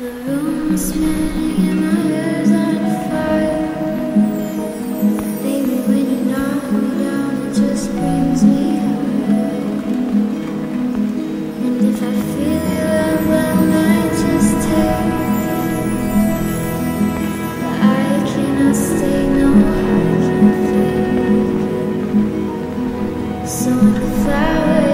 So